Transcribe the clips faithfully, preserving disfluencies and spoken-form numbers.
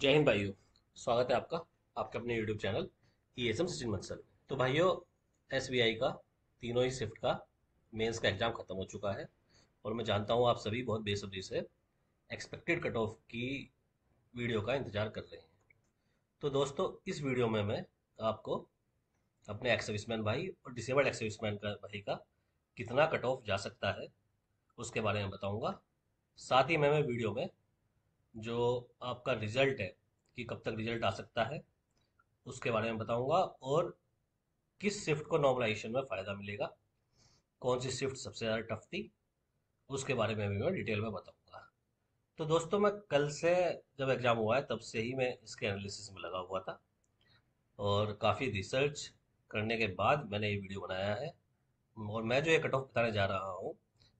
जय हिंद भाइयों, स्वागत है आपका आपके अपने YouTube channel E S M Sachin Bansal. तो भाइयों, एस बी आई का तीनों ही शिफ्ट का मेंस का एग्जाम खत्म हो चुका है और मैं जानता हूँ आप सभी बहुत बेसब्री से एक्सपेक्टेड कट ऑफ की वीडियो का इंतजार कर रहे हैं। तो दोस्तों, इस वीडियो में मैं आपको अपने एक्स सर्विसमैन भाई और डिसेबल्ड एक्स सर्विसमैन का भाई का कितना कट ऑफ जा सकता है उसके बारे में बताऊँगा। साथ ही मैं मैं वीडियो में जो आपका रिजल्ट है कि कब तक रिजल्ट आ सकता है उसके बारे में बताऊंगा और किस शिफ्ट को नॉर्मलाइजेशन में फ़ायदा मिलेगा, कौन सी शिफ्ट सबसे ज़्यादा टफ थी उसके बारे में भी मैं डिटेल में बताऊंगा। तो दोस्तों, मैं कल से जब एग्ज़ाम हुआ है तब से ही मैं इसके एनालिसिस में लगा हुआ था और काफ़ी रिसर्च करने के बाद मैंने ये वीडियो बनाया है और मैं जो ये कट ऑफ बताने जा रहा हूँ,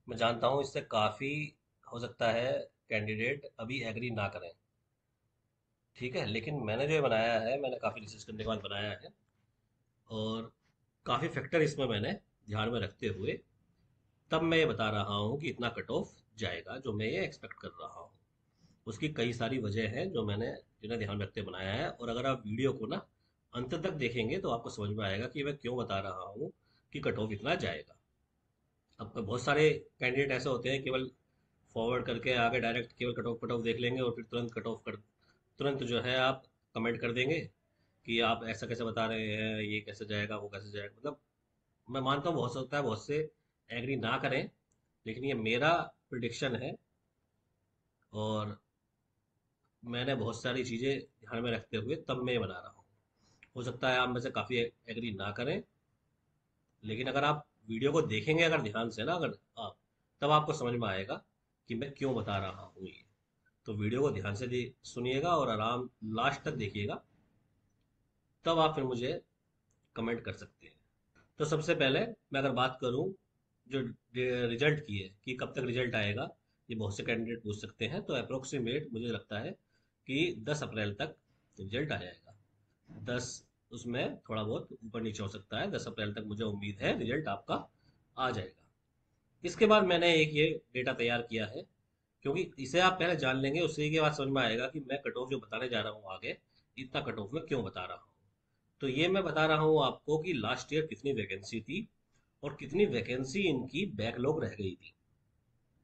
मैं जानता हूँ इससे काफ़ी हो सकता है कैंडिडेट अभी एग्री ना करें, ठीक है, लेकिन मैंने जो ये बनाया है मैंने काफ़ी रिसर्च करने के बाद बनाया है और काफ़ी फैक्टर इसमें मैंने ध्यान में रखते हुए तब मैं ये बता रहा हूँ कि इतना कट ऑफ जाएगा जो मैं ये एक्सपेक्ट कर रहा हूँ। उसकी कई सारी वजह हैं जो मैंने जिन्हें ध्यान रखते बनाया है और अगर आप वीडियो को ना अंत तक देखेंगे तो आपको समझ में आएगा कि मैं क्यों बता रहा हूँ कि कट ऑफ इतना जाएगा। आपका बहुत सारे कैंडिडेट ऐसे होते हैं केवल फॉरवर्ड करके आगे डायरेक्ट केवल कट ऑफ कट ऑफ देख लेंगे और फिर तुरंत कट ऑफ कर तुरंत जो है आप कमेंट कर देंगे कि आप ऐसा कैसे बता रहे हैं, ये कैसे जाएगा, वो कैसे जाएगा। मतलब मैं मानता हूँ बहुत सकता है बहुत से एग्री ना करें, लेकिन ये मेरा प्रेडिक्शन है और मैंने बहुत सारी चीज़ें ध्यान में रखते हुए तब मैं बना रहा हूँ। हो सकता है आप में से काफ़ी एग्री ना करें, लेकिन अगर आप वीडियो को देखेंगे अगर ध्यान से ना अगर आप तब आपको समझ में आएगा कि मैं क्यों बता रहा हूँ ये। तो वीडियो को ध्यान से सुनिएगा और आराम लास्ट तक देखिएगा, तब आप फिर मुझे कमेंट कर सकते हैं। तो सबसे पहले मैं अगर बात करूँ जो रिजल्ट की है कि कब तक रिजल्ट आएगा, ये बहुत से कैंडिडेट पूछ सकते हैं, तो अप्रोक्सीमेट मुझे लगता है कि दस अप्रैल तक रिजल्ट आ जाएगा। दस उसमें थोड़ा बहुत ऊपर नीचे हो सकता है, दस अप्रैल तक मुझे उम्मीद है रिजल्ट आपका आ जाएगा। इसके बाद मैंने एक ये डेटा तैयार किया है, क्योंकि इसे आप पहले जान लेंगे उसी के बाद समझ में आएगा कि मैं कट ऑफ जो बताने जा रहा हूँ आगे इतना कट ऑफ में क्यों बता रहा हूँ। तो ये मैं बता रहा हूँ आपको कि लास्ट ईयर कितनी वैकेंसी थी और कितनी वैकेंसी इनकी बैकलॉग रह गई थी,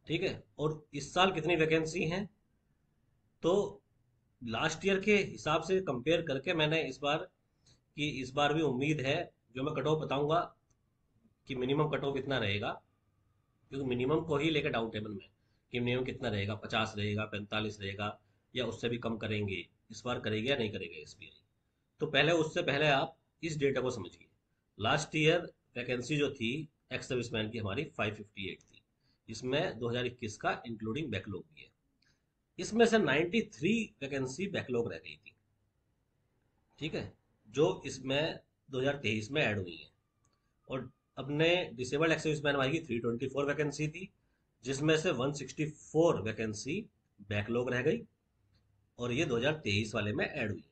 ठीक है, और इस साल कितनी वैकेंसी हैं। तो लास्ट ईयर के हिसाब से कंपेयर करके मैंने इस बार कि इस बार भी उम्मीद है जो मैं कट ऑफ बताऊँगा कि मिनिमम कट ऑफ इतना रहेगा, क्योंकि मिनिमम को ही लेकर डाउन टेबल में कि मिनिमम कितना रहेगा, पचास रहेगा, पैंतालीस रहेगा या उससे भी कम करेंगे, इस बार करेगा या नहीं करेगा एस बी आई। तो पहले उससे पहले आप इस डेटा को समझिए। लास्ट ईयर वैकेंसी जो थी एक्स सर्विसमैन की हमारी पाँच सौ अट्ठावन थी, इसमें दो हज़ार इक्कीस का इंक्लूडिंग बैकलॉग भी है। इसमें से तिरानवे वैकेंसी बैकलॉग रह गई थी, ठीक है, जो इसमें दो हज़ार तेईस में ऐड हुई है। और अपने डिसेबल्ड एक्स सर्विसमैन भाई की तीन सौ चौबीस वैकेंसी थी, जिसमें से एक सौ चौंसठ वैकेंसी बैकलॉग रह गई और ये दो हज़ार तेईस वाले में ऐड हुई।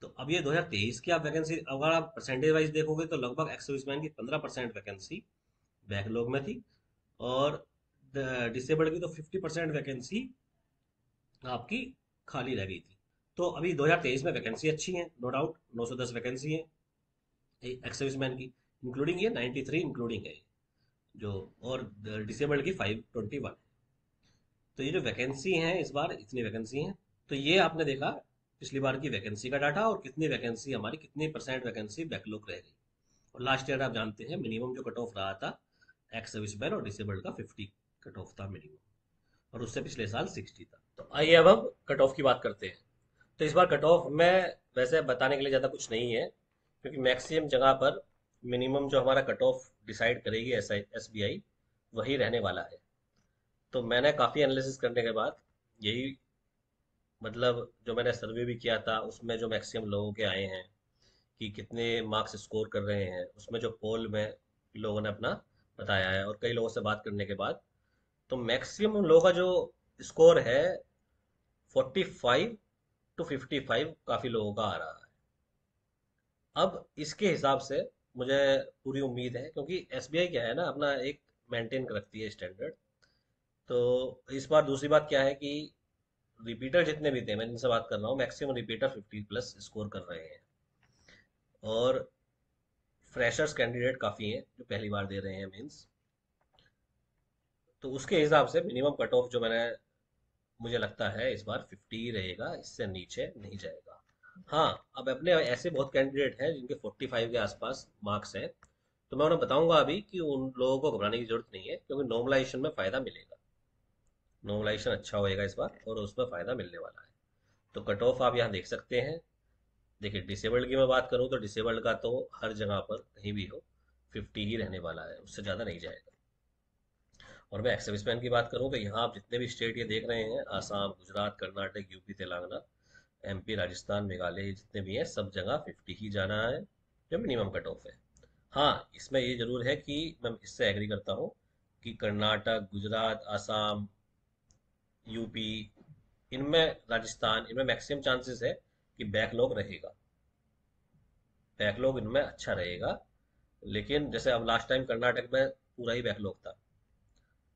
तो अब ये दो हज़ार तेईस की आप वैकेंसी अगर आप परसेंटेज वाइज देखोगे तो लगभग एक्स सर्विसमैन की पंद्रह परसेंट वैकेंसी बैकलॉग में थी और डिसेबल्ड की तो पचास परसेंट वैकेंसी आपकी खाली रह गई थी। तो अभी दो हज़ार तेईस में वैकेंसी अच्छी है, नो डाउट, नौ सौ दस वैकेंसी है एक्स सर्विसमैन की इंक्लूडिंग, ये तिरानवे इंक्लूडिंग है जो, और डिसेबल्ड की पाँच सौ इक्कीस। तो ये जो वैकेंसी हैं इस बार इतनी वैकेंसी हैं। तो ये आपने देखा पिछली बार की वैकेंसी का डाटा और कितनी वैकेंसी हमारी कितनी परसेंट वैकेंसी बैकलॉग रह गई। और लास्ट ईयर आप जानते हैं मिनिमम जो कट ऑफ रहा था एक्स सर्विसमैन और डिसेबल्ड का पचास कट ऑफ था मिनिमम और उससे पिछले साल साठ था। तो आइए अब अब कट ऑफ की बात करते हैं। तो इस बार कट ऑफ में वैसे बताने के लिए ज़्यादा कुछ नहीं है, क्योंकि मैक्सिमम जगह पर मिनिमम जो हमारा कट ऑफ डिसाइड करेगी एस बी आई वही रहने वाला है। तो मैंने काफ़ी एनालिसिस करने के बाद यही मतलब जो मैंने सर्वे भी किया था उसमें जो मैक्सिमम लोगों के आए हैं कि कितने मार्क्स स्कोर कर रहे हैं, उसमें जो पोल में लोगों ने अपना बताया है और कई लोगों से बात करने के बाद तो मैक्सिमम लोगों का जो स्कोर है पैंतालीस टू पचपन काफ़ी लोगों का आ रहा है। अब इसके हिसाब से मुझे पूरी उम्मीद है, क्योंकि एस बी आई क्या है ना अपना एक मेंटेन रखती है स्टैंडर्ड। तो इस बार दूसरी बात क्या है कि रिपीटर जितने भी थे, मैं इनसे बात कर रहा हूँ, maximum repeater fifty plus score कर रहे हैं और फ्रेशर्स कैंडिडेट काफ़ी हैं जो पहली बार दे रहे हैं मेंस। तो उसके हिसाब से मिनिमम कट ऑफ जो मैंने मुझे लगता है इस बार फिफ्टी रहेगा, इससे नीचे नहीं जाएगा। हाँ, अब अपने ऐसे बहुत कैंडिडेट हैं जिनके फोर्टी फाइव के आसपास मार्क्स हैं, तो मैं उन्हें बताऊंगा अभी कि उन लोगों को घबराने की जरूरत नहीं है, क्योंकि नॉर्मलाइजेशन में फ़ायदा मिलेगा, नॉर्मलाइजेशन अच्छा होएगा इस बार और उसमें फ़ायदा मिलने वाला है। तो कट ऑफ आप यहाँ देख सकते हैं। देखिए डिसेबल्ड की मैं बात करूँ तो डिसेबल्ड का तो हर जगह पर कहीं भी हो फिफ्टी ही रहने वाला है, उससे ज़्यादा नहीं जाएगा। और मैं एक्स सर्विसमैन की बात करूँ तो यहाँ आप जितने भी स्टेट ये देख रहे हैं, आसाम, गुजरात, कर्नाटक, यूपी, तेलंगाना, एमपी, राजस्थान, मेघालय, जितने भी हैं, सब जगह फिफ्टी ही जाना है जो मिनिमम कट ऑफ है। हाँ, इसमें ये ज़रूर है कि मैं इससे एग्री करता हूँ कि कर्नाटक, गुजरात, आसाम, यूपी, इनमें राजस्थान, इनमें मैक्सिमम चांसेस है कि बैकलॉग रहेगा, बैकलॉग इनमें अच्छा रहेगा। लेकिन जैसे अब लास्ट टाइम कर्नाटक में पूरा ही बैकलॉग था,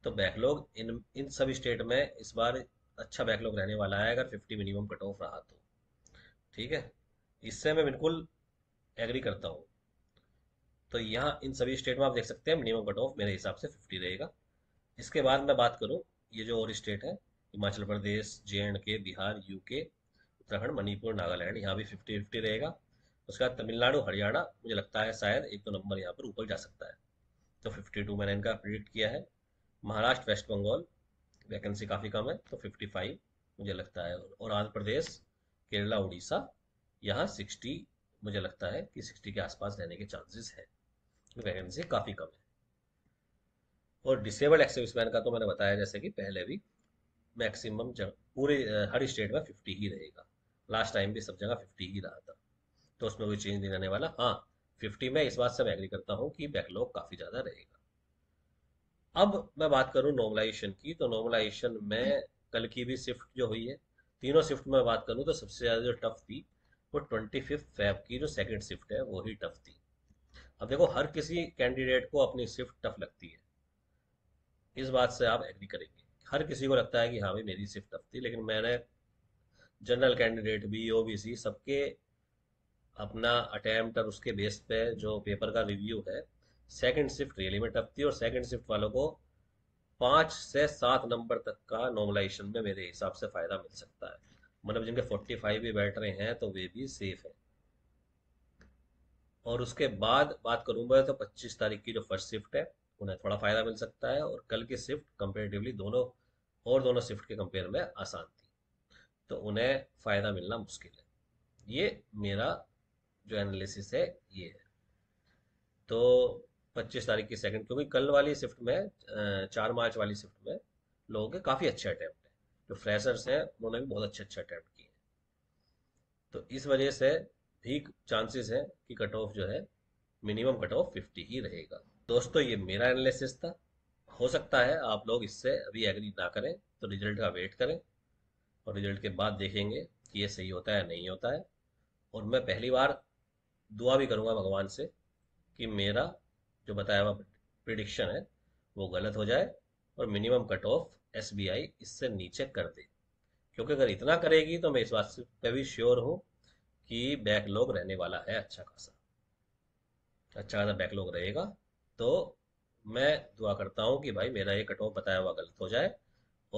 तो बैकलॉग इन इन सभी स्टेट में इस बार अच्छा बैकलॉग रहने वाला है अगर फिफ्टी मिनिमम कट ऑफ रहा तो। ठीक है, इससे मैं बिल्कुल एग्री करता हूँ। तो यहाँ इन सभी स्टेट में आप देख सकते हैं मिनिमम कट ऑफ मेरे हिसाब से फिफ्टी रहेगा। इसके बाद मैं बात करूँ ये जो और स्टेट है, Himachal Pradesh, J and K, Bihar, UK, Uttarakhand, Manipur, Nagaland, यहाँ भी फिफ्टी फिफ्टी रहेगा। उसके बाद तमिलनाडु, हरियाणा, मुझे लगता है शायद एक दो नंबर यहाँ पर ऊपर जा सकता है, तो फिफ्टी टू मैंने इनका प्रेडिक्ट किया है। महाराष्ट्र, वेस्ट बंगाल, वैकेंसी काफ़ी कम है तो फिफ्टी फाइव मुझे लगता है, और आंध्र प्रदेश, केरला, उड़ीसा, यहाँ सिक्सटी मुझे लगता है कि सिक्सटी के आसपास रहने के चांसेस हैं, वैकेंसी काफ़ी कम है। और डिसेबल्ड एक्स सर्विसमैन का तो मैंने बताया जैसे कि पहले भी मैक्सिमम पूरे हर स्टेट में फिफ्टी ही रहेगा, लास्ट टाइम भी सब जगह फिफ्टी ही रहा था, तो उसमें कोई चेंज नहीं रहने वाला। हाँ, फिफ्टी में इस बात से मैं एग्री करता हूँ कि बैकलॉग काफ़ी ज़्यादा रहेगा। अब मैं बात करूं नॉर्मलाइजेशन की, तो नॉर्मलाइजेशन में कल की भी शिफ्ट जो हुई है, तीनों शिफ्ट में बात करूं तो सबसे ज़्यादा जो टफ थी वो ट्वेंटी फिफ्थ फैब की जो सेकंड शिफ्ट है वो ही टफ थी। अब देखो, हर किसी कैंडिडेट को अपनी शिफ्ट टफ लगती है, इस बात से आप एग्री करेंगे। हर किसी को लगता है कि हाँ भाई मेरी शिफ्ट टफ थी, लेकिन मैंने जनरल कैंडिडेट भी, ओ बी सी, सबके अपना अटैम्प्ट और उसके बेस पे जो पेपर का रिव्यू है, सेकेंड शिफ्ट रियली में टफ थी और सेकेंड शिफ्ट वालों को पाँच से सात नंबर तक का नॉर्मलाइजेशन में मेरे हिसाब से फ़ायदा मिल सकता है। मतलब जिनके फोर्टी फाइव भी बैठ रहे हैं तो वे भी सेफ हैं। और उसके बाद बात करूँगा तो पच्चीस तारीख की जो फर्स्ट शिफ्ट है उन्हें थोड़ा फ़ायदा मिल सकता है, और कल की शिफ्ट कंपेरेटिवली दोनों और दोनों शिफ्ट के कंपेयर में आसान थी, तो उन्हें फ़ायदा मिलना मुश्किल है। ये मेरा जो एनालिसिस है ये है। तो पच्चीस तारीख की सेकंड, क्योंकि कल वाली शिफ्ट में, चार मार्च वाली शिफ्ट में लोगों के काफ़ी अच्छे अटैम्प्ट हैं, जो फ्रेशर्स हैं उन्होंने भी बहुत अच्छे अच्छे अटैम्प्ट किए हैं, तो इस वजह से भी चांसेस हैं कि कट ऑफ जो है मिनिमम कट ऑफ फिफ्टी ही रहेगा। दोस्तों, ये मेरा एनालिसिस था, हो सकता है आप लोग इससे अभी एग्री ना करें, तो रिजल्ट का वेट करें और रिजल्ट के बाद देखेंगे कि ये सही होता है नहीं होता है। और मैं पहली बार दुआ भी करूँगा भगवान से कि मेरा जो बताया हुआ प्रिडिक्शन है वो गलत हो जाए और minimum cut off S B I इससे नीचे कर दे, क्योंकि अगर इतना करेगी तो मैं इस बात पे भी श्योर हूँ कि बैकलॉग रहने वाला है, अच्छा खासा अच्छा खासा बैकलॉग रहेगा। तो मैं दुआ करता हूँ कि भाई मेरा ये कट ऑफ बताया हुआ गलत हो जाए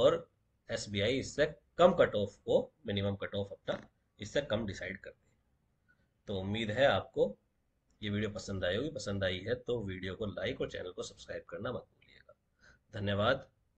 और एस बी आई इससे कम कट ऑफ को, मिनिमम कट ऑफ अपना इससे कम डिसाइड कर दे। तो उम्मीद है आपको ये वीडियो पसंद आई होगी, पसंद आई है तो वीडियो को लाइक और चैनल को सब्सक्राइब करना मत भूलिएगा। धन्यवाद।